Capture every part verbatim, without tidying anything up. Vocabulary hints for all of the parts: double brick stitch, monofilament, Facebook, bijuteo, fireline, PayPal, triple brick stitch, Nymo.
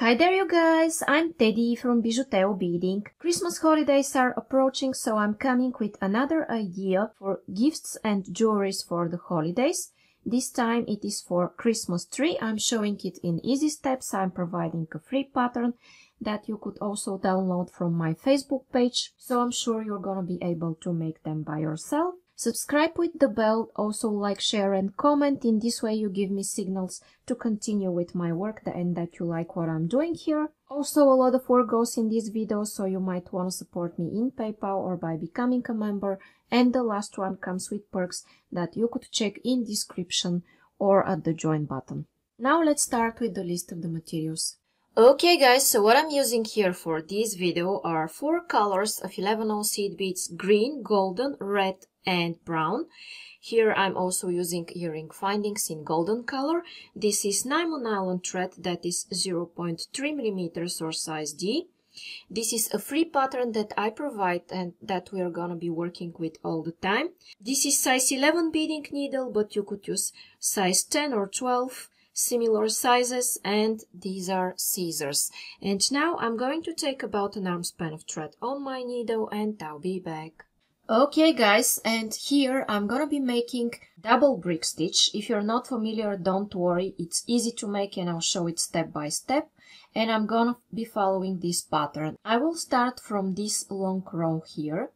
Hi there you guys, I'm Teddy from Bijuteo Beading. Christmas holidays are approaching, so I'm coming with another idea for gifts and jewelries for the holidays. This time it is for Christmas tree. I'm showing it in easy steps. I'm providing a free pattern that you could also download from my Facebook page, so I'm sure you're gonna be able to make them by yourself. Subscribe with the bell, also like, share and comment. In this way you give me signals to continue with my work and that you like what I'm doing here. Also, a lot of work goes in this video, so you might want to support me in PayPal or by becoming a member. And the last one comes with perks that you could check in description or at the join button. Now let's start with the list of the materials. Okay guys, so what I'm using here for this video are four colors of eleven oh seed beads: green, golden, red and brown. Here I'm also using earring findings in golden color. This is Nymo nylon thread that is zero point three millimeters or size D. This is a free pattern that I provide and that we are gonna be working with all the time. This is size eleven beading needle, but you could use size ten or twelve. Similar sizes, and these are scissors. And now I'm going to take about an arm span of thread on my needle and I'll be back. Okay guys, and here I'm gonna be making double brick stitch. If you're not familiar, don't worry, it's easy to make and I'll show it step by step. And I'm gonna be following this pattern. I will start from this long row here,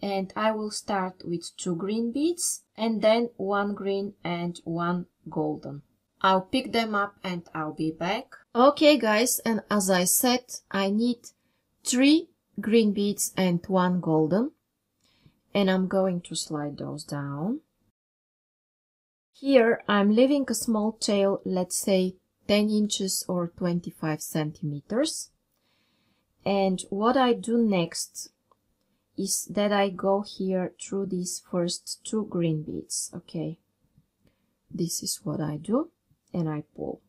and I will start with two green beads and then one green and one golden. I'll pick them up and I'll be back. Okay guys, and as I said, I need three green beads and one golden, and I'm going to slide those down. Here I'm leaving a small tail, let's say ten inches or twenty-five centimeters. And what I do next is that I go here through these first two green beads. Okay, this is what I do. And I pull.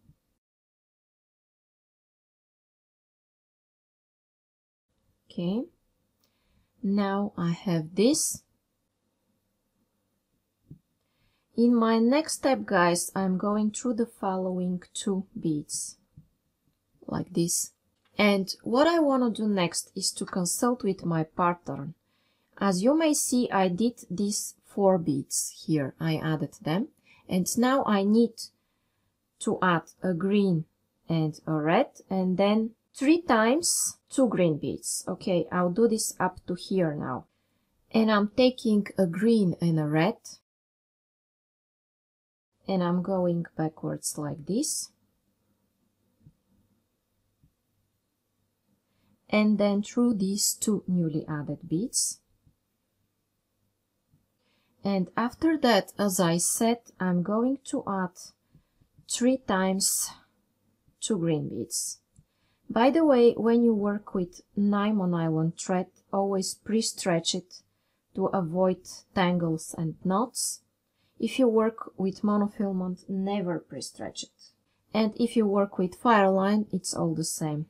Okay, now I have this. In my next step guys, I'm going through the following two beads like this, and what I want to do next is to consult with my pattern. As you may see, I did these four beads here, I added them, and now I need to add a green and a red, and then three times two green beads. Okay, I'll do this up to here now. And I'm taking a green and a red, and I'm going backwards like this, and then through these two newly added beads. And after that, as I said, I'm going to add three times two green beads. By the way, when you work with Nymo nylon thread, always pre-stretch it to avoid tangles and knots. If you work with monofilament, never pre-stretch it. And if you work with fireline, it's all the same.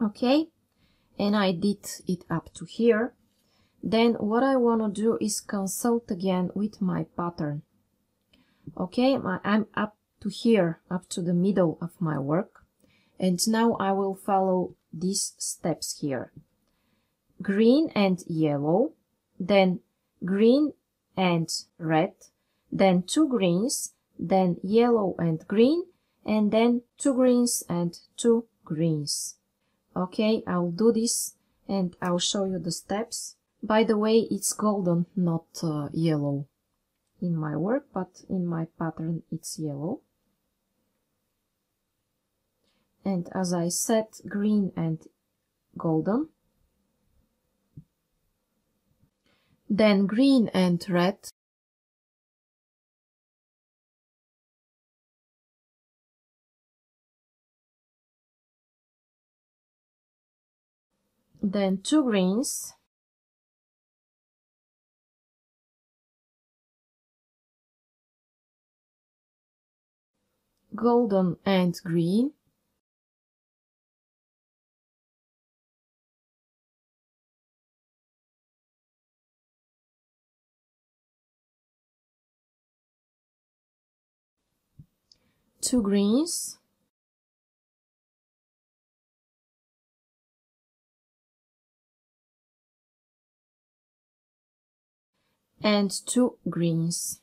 Okay, and I did it up to here. Then what I want to do is consult again with my pattern. Okay, I'm up to here, up to the middle of my work, and now I will follow these steps here: green and yellow, then green and red, then two greens, then yellow and green, and then two greens and two greens. Okay, I'll do this and I'll show you the steps. By the way, it's golden, not uh, yellow in my work, but in my pattern it's yellow. And as I said, green and golden. Then green and red. Then two greens, golden and green, two greens, and two greens.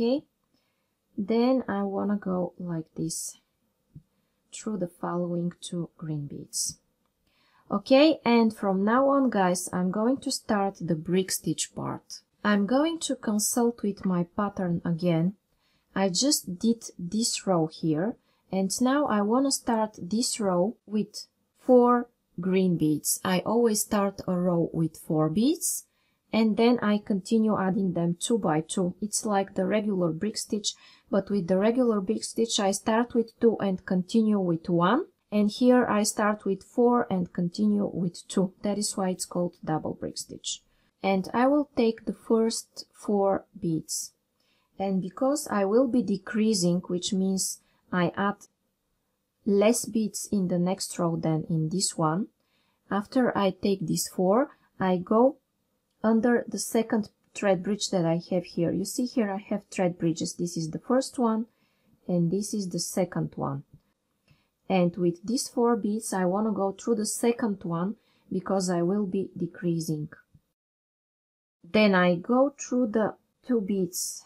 Okay, then I wanna go like this through the following two green beads. Okay, and from now on, guys, I'm going to start the brick stitch part. I'm going to consult with my pattern again. I just did this row here, and now I want to start this row with four green beads. I always start a row with four beads, and then I continue adding them two by two. It's like the regular brick stitch, but with the regular brick stitch I start with two and continue with one, and here I start with four and continue with two. That is why it's called double brick stitch. And I will take the first four beads, and because I will be decreasing, which means I add less beads in the next row than in this one, after I take these four I go under the second thread bridge that I have here. You see here I have thread bridges. This is the first one and this is the second one. And with these four beads I want to go through the second one because I will be decreasing. Then I go through the two beads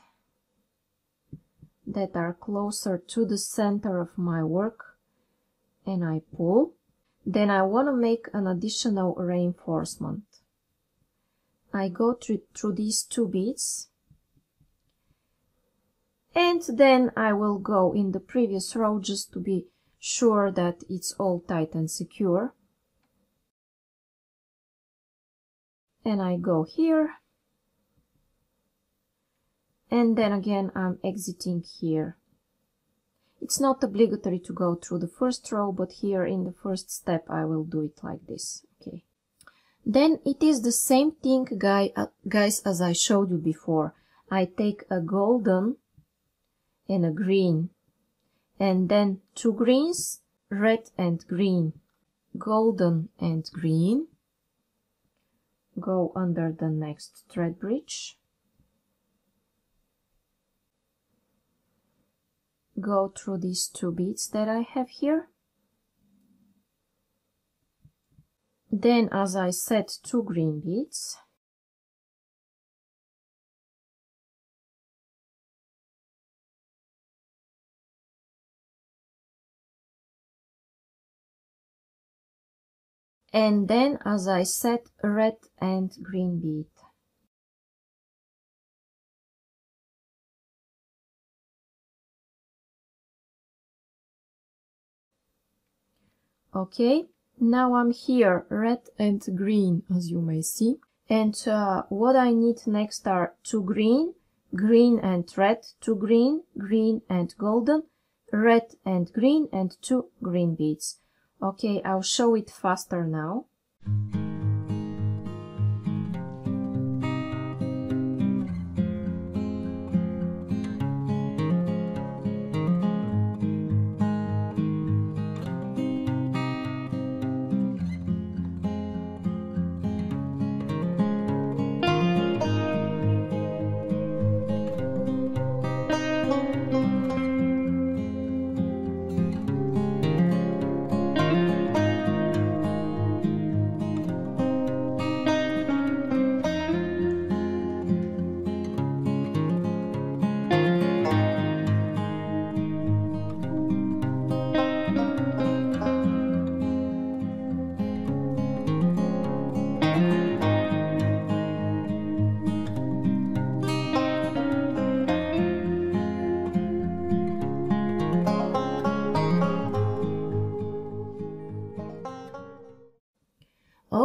that are closer to the center of my work and I pull. Then I want to make an additional reinforcement. I go through, through these two beads, and then I will go in the previous row just to be sure that it's all tight and secure. And I go here, and then again I'm exiting here. It's not obligatory to go through the first row, but here in the first step I will do it like this. Okay. Then it is the same thing, guys, as I showed you before. I take a golden and a green, and then two greens, red and green, golden and green, go under the next thread bridge, go through these two beads that I have here. Then, as I said, two green beads, and then, as I said, red and green bead. Okay. Now I'm here, red and green, as you may see, and uh, what I need next are two green, green and red, two green, green and golden, red and green, and two green beads. Okay, I'll show it faster now.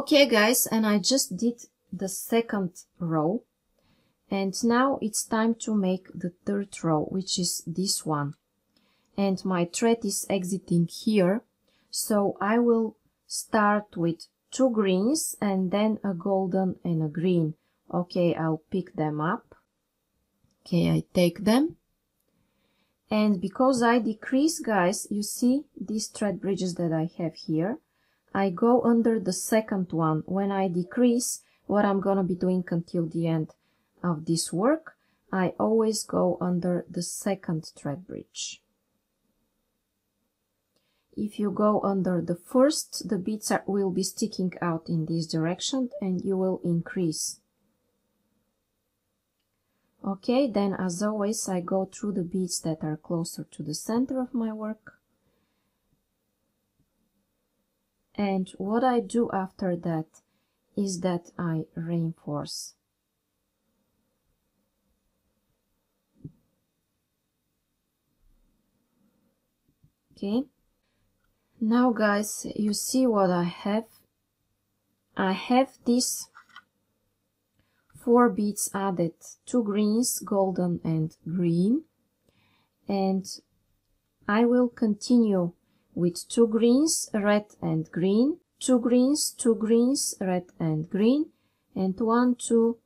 Okay, guys, and I just did the second row, and now it's time to make the third row, which is this one, and my thread is exiting here, so I will start with two greens and then a golden and a green. Okay, I'll pick them up. Okay, I take them. And because I decrease, guys, you see these thread bridges that I have here, I go under the second one. When I decrease, what I'm gonna be doing until the end of this work, I always go under the second thread bridge. If you go under the first, the beads are, will be sticking out in this direction and you will increase. Okay, then as always, I go through the beads that are closer to the center of my work. And what I do after that is that I reinforce. Okay. Now, guys, you see what I have. I have these four beads added, two greens, golden and green, and I will continue with two greens, red and green, two greens, two greens, red and green, and one, two,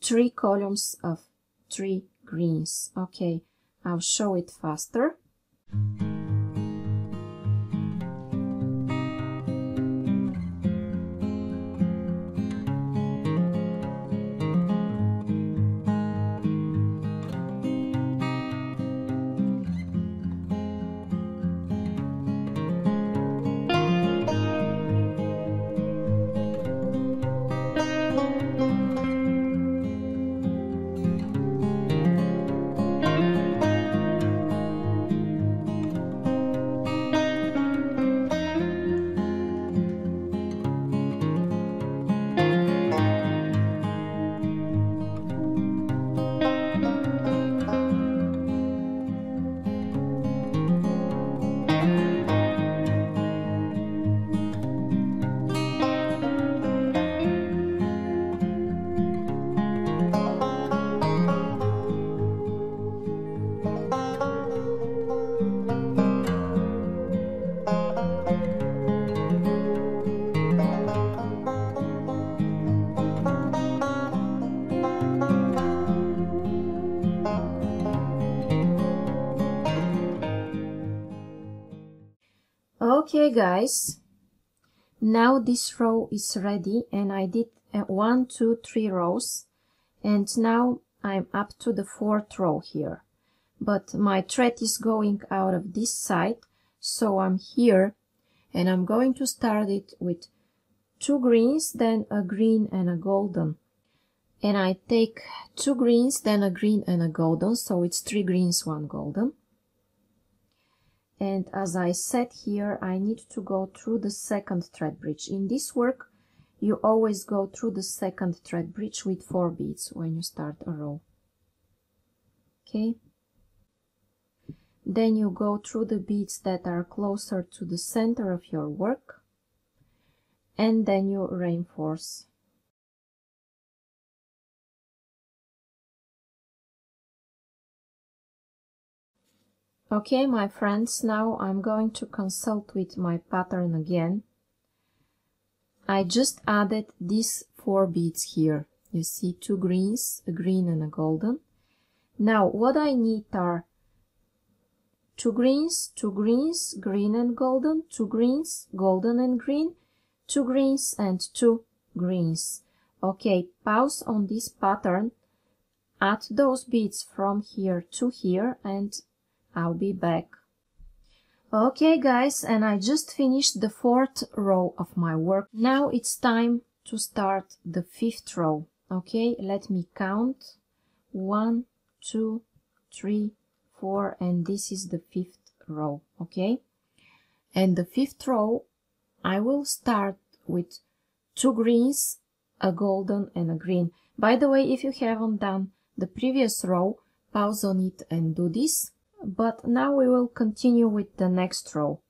three columns of three greens. Okay, I'll show it faster. Okay, guys, now this row is ready and I did one, two, three rows, and now I'm up to the fourth row here, but my thread is going out of this side, so I'm here and I'm going to start it with two greens, then a green and a golden, and I take two greens, then a green and a golden, so it's three greens, one golden. And as I said here, I need to go through the second thread bridge. In this work, you always go through the second thread bridge with four beads when you start a row. Okay. Then you go through the beads that are closer to the center of your work. And then you reinforce. Okay, my friends, now I'm going to consult with my pattern again. I just added these four beads here. You see two greens, a green and a golden. Now what I need are two greens, two greens, green and golden, two greens, golden and green, two greens and two greens. Okay, pause on this pattern, add those beads from here to here, and I'll be back. Okay, guys, and I just finished the fourth row of my work. Now it's time to start the fifth row. Okay, let me count. One, two, three, four, and this is the fifth row. Okay, and the fifth row, I will start with two greens, a golden, and a green. By the way, if you haven't done the previous row, pause on it and do this. But now we will continue with the next row,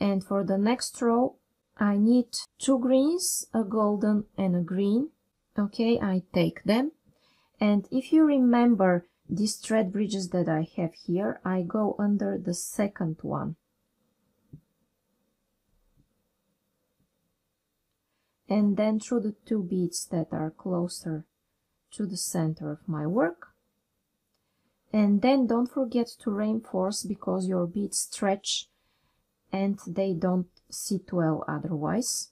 and for the next row I need two greens, a golden and a green. Okay, I take them, and if you remember these thread bridges that I have here, I go under the second one and then through the two beads that are closer to the center of my work. And then don't forget to reinforce, because your beads stretch and they don't sit well otherwise.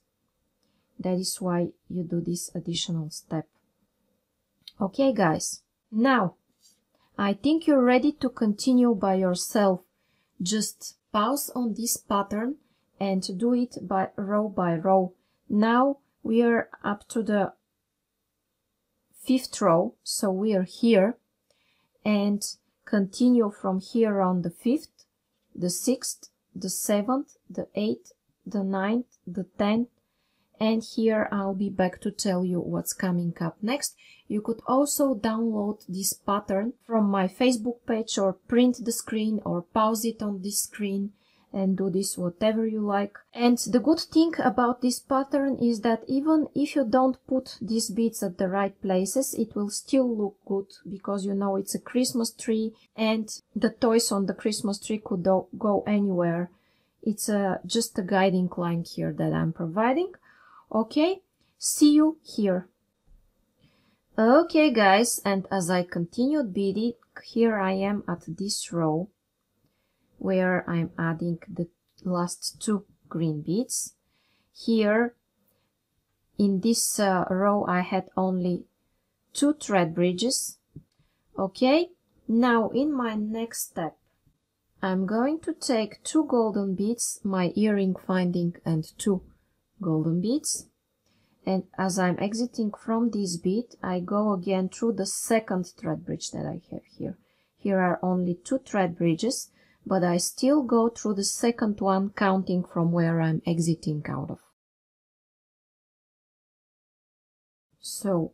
That is why you do this additional step. Okay guys, now I think you're ready to continue by yourself. Just pause on this pattern and do it by row by row. Now we are up to the fifth row, so we are here, and continue from here on the fifth, the sixth, the seventh, the eighth, the ninth, the tenth, and here I'll be back to tell you what's coming up next. You could also download this pattern from my Facebook page, or print the screen, or pause it on this screen and do this whatever you like. And the good thing about this pattern is that even if you don't put these beads at the right places, it will still look good, because you know it's a Christmas tree and the toys on the Christmas tree could go anywhere. It's a, just a guiding line here that I'm providing. Okay, see you here. Okay guys, and as I continued beading, here I am at this row where I'm adding the last two green beads. Here in this uh, row I had only two thread bridges. Okay, now in my next step I'm going to take two golden beads, my earring finding and two golden beads, and as I'm exiting from this bead I go again through the second thread bridge that I have here. Here are only two thread bridges, but I still go through the second one, counting from where I'm exiting out of. So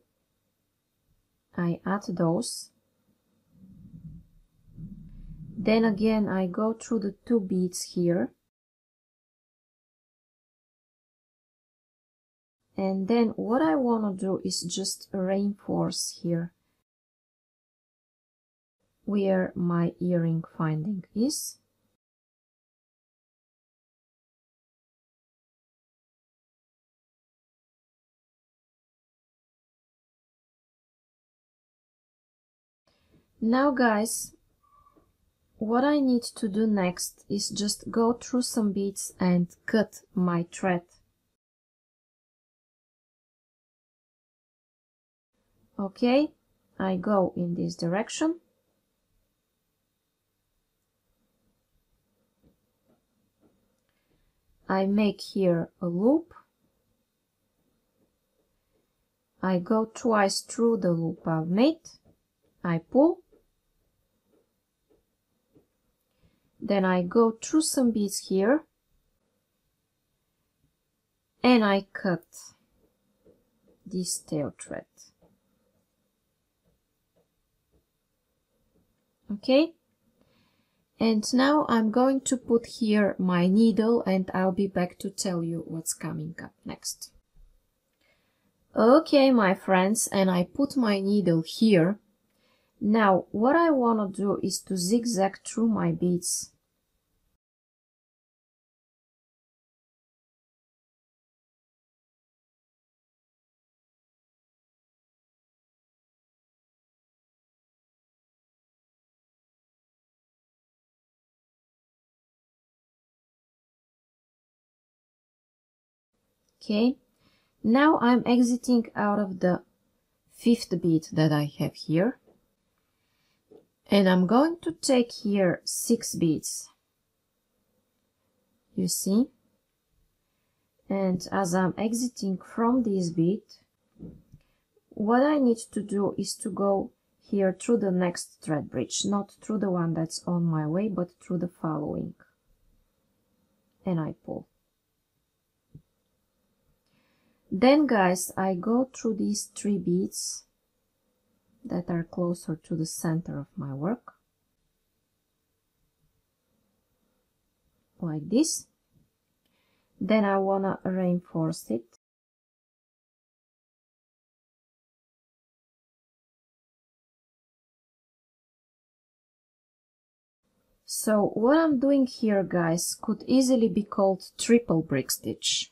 I add those, then again I go through the two beads here, and then what I want to do is just reinforce here where my earring finding is. Now guys, what I need to do next is just go through some beads and cut my thread. Okay, I go in this direction. I make here a loop. I go twice through the loop I've made. I pull. Then I go through some beads here. And I cut this tail thread. Okay. And now I'm going to put here my needle, and I'll be back to tell you what's coming up next. Okay my friends, and I put my needle here. Now what I want to do is to zigzag through my beads. Okay, now I'm exiting out of the fifth bead that I have here, and I'm going to take here six beads, you see, and as I'm exiting from this bead, what I need to do is to go here through the next thread bridge, not through the one that's on my way, but through the following, and I pull. Then guys, I go through these three beads that are closer to the center of my work, like this. Then I wanna reinforce it. So what I'm doing here guys could easily be called triple brick stitch.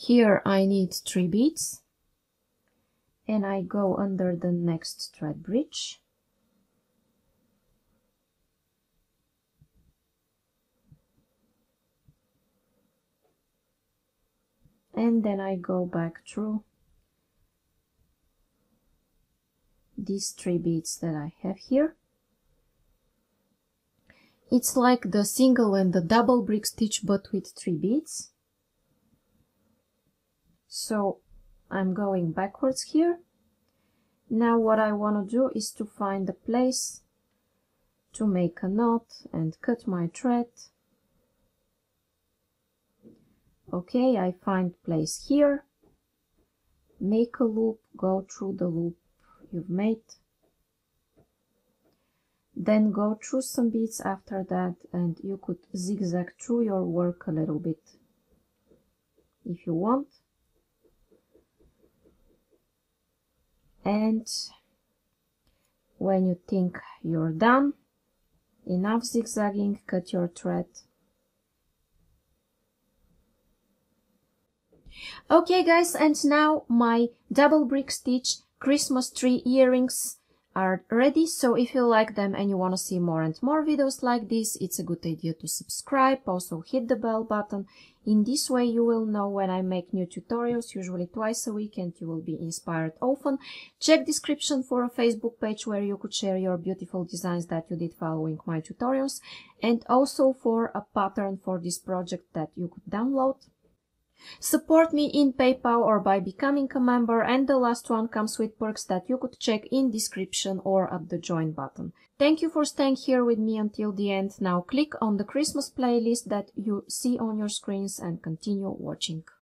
Here I need three beads and I go under the next thread bridge. And then I go back through these three beads that I have here. It's like the single and the double brick stitch, but with three beads. So I'm going backwards here. Now what I want to do is to find a place to make a knot and cut my thread. Okay, I find place here, make a loop, go through the loop you've made, then go through some beads after that, and you could zigzag through your work a little bit if you want. And when you think you're done, enough zigzagging, cut your thread. Okay guys, and now my double brick stitch Christmas tree earrings are ready. So if you like them and you want to see more and more videos like this, it's a good idea to subscribe. Also hit the bell button. In this way you will know when I make new tutorials, usually twice a week, and you will be inspired often. Check description for a Facebook page where you could share your beautiful designs that you did following my tutorials, and also for a pattern for this project that you could download. Support me in PayPal or by becoming a member, and the last one comes with perks that you could check in description or at the join button. Thank you for staying here with me until the end. Now click on the Christmas playlist that you see on your screens and continue watching.